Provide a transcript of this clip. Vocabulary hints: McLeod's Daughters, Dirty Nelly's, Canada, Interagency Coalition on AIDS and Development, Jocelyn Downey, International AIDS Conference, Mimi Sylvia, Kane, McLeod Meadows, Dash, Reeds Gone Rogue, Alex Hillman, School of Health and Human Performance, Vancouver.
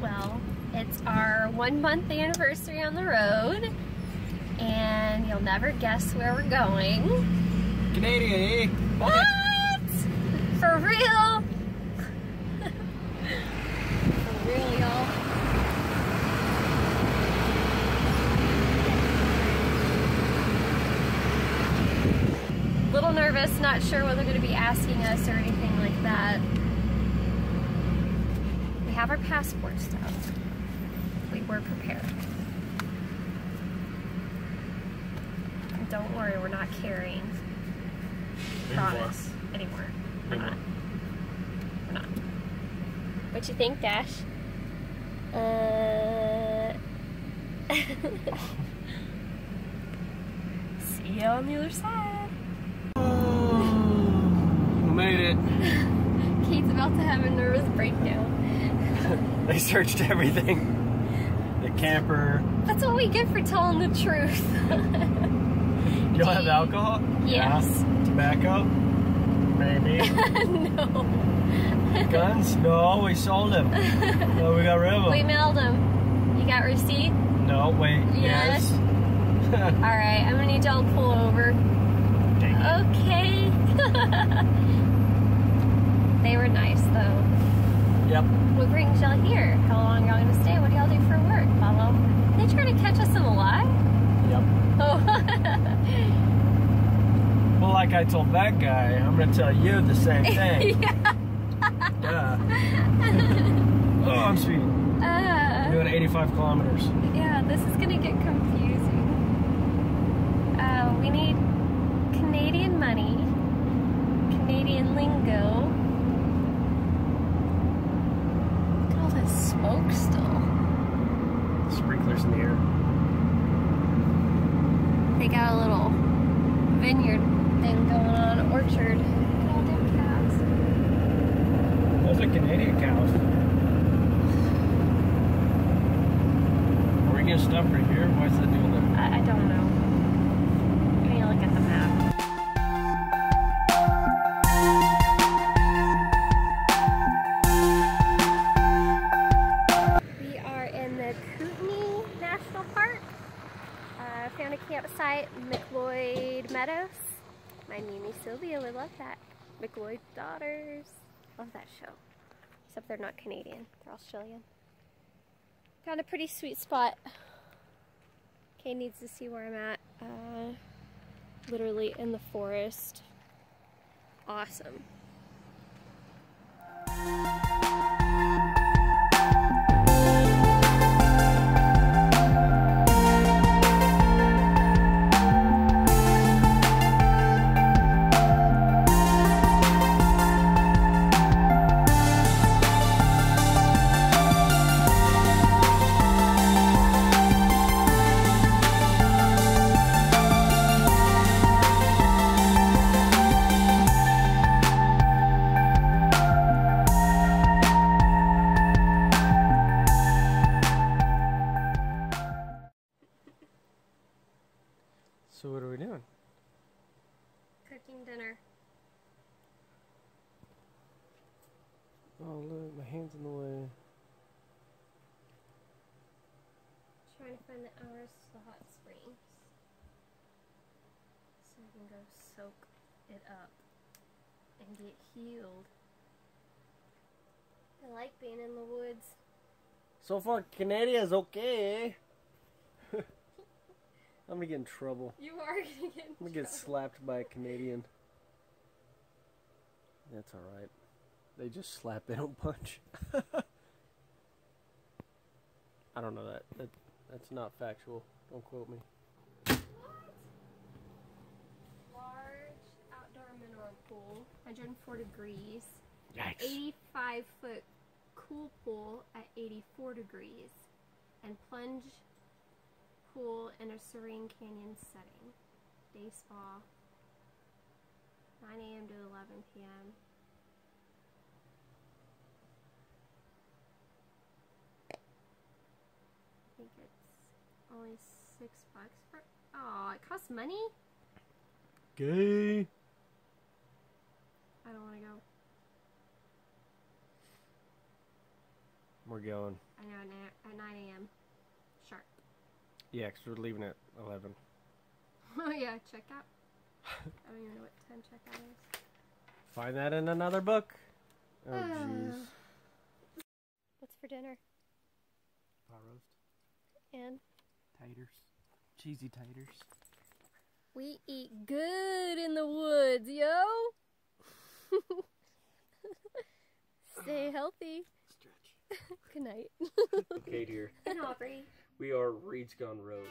Well, it's our 1 month anniversary on the road, and you'll never guess where we're going. Canada, eh? What? For real? For real. A little nervous, not sure what they're going to be asking us or anything like that. We have our passport stuff. We were prepared. And don't worry, we're not carrying. Promise. Anymore. We're not. What you think, Dash? See you on the other side. Oh, made it. Kate's about to have a nervous breakdown. They searched everything. The camper. That's what we get for telling the truth. You'll have alcohol? Yes. Yeah. Tobacco? Maybe. No. Guns? No, we sold them. No, we got rid of them. We mailed them. You got receipt? No, wait. Yes. Alright, I'm gonna need y'all to pull over. Okay. They were nice though. Yep. What brings y'all here? How long y'all gonna stay? What do y'all do for work? Follow. Are they trying to catch us in a lie? Yep. Oh. Well, like I told that guy, I'm gonna tell you the same thing. Yeah. Oh, I'm sweet. We're doing 85 kilometers. Yeah, this is gonna get confusing. We need Canadian money, Canadian lingo. Smoke still. Sprinklers in the air. They got a little vineyard thing going on, orchard. Look at all them cows. Those are Canadian cows. Are we getting stuck right here? Why is that doing that? I don't know. Maybe look at the map. Campsite, McLeod Meadows. My Mimi Sylvia would love that. McLeod's Daughters. Love that show. Except they're not Canadian, they're Australian. Found a pretty sweet spot. Kane needs to see where I'm at. Literally in the forest. Awesome. So what are we doing? Cooking dinner. Oh look, my hand's in the way. Trying to find the hours to the hot springs. So we can go soak it up and get healed. I like being in the woods. So far Canada's okay, eh? I'm gonna get in trouble. You are gonna get in trouble. I'm gonna get slapped by a Canadian. That's alright. They just slap, they don't punch. I don't know that. That's not factual. Don't quote me. What? Large outdoor mineral pool, 104 degrees. Yikes. 85-foot cool pool at 84 degrees. And plunge pool in a serene canyon setting. Day spa. 9 a.m. to 11 p.m. I think it's only $6 for. Oh, it costs money? Gay. I don't want to go. We're going. I know, at 9 a.m. sharp. Yeah, because we're leaving at 11. Oh, yeah, checkout. I don't even know what time checkout is. Find that in another book. Oh, jeez. What's for dinner? Pot roast. And? Taters. Cheesy taters. We eat good in the woods, yo! Stay healthy. Stretch. Good night. Okay, dear. And Aubrey. We are Reeds Gone Rogue.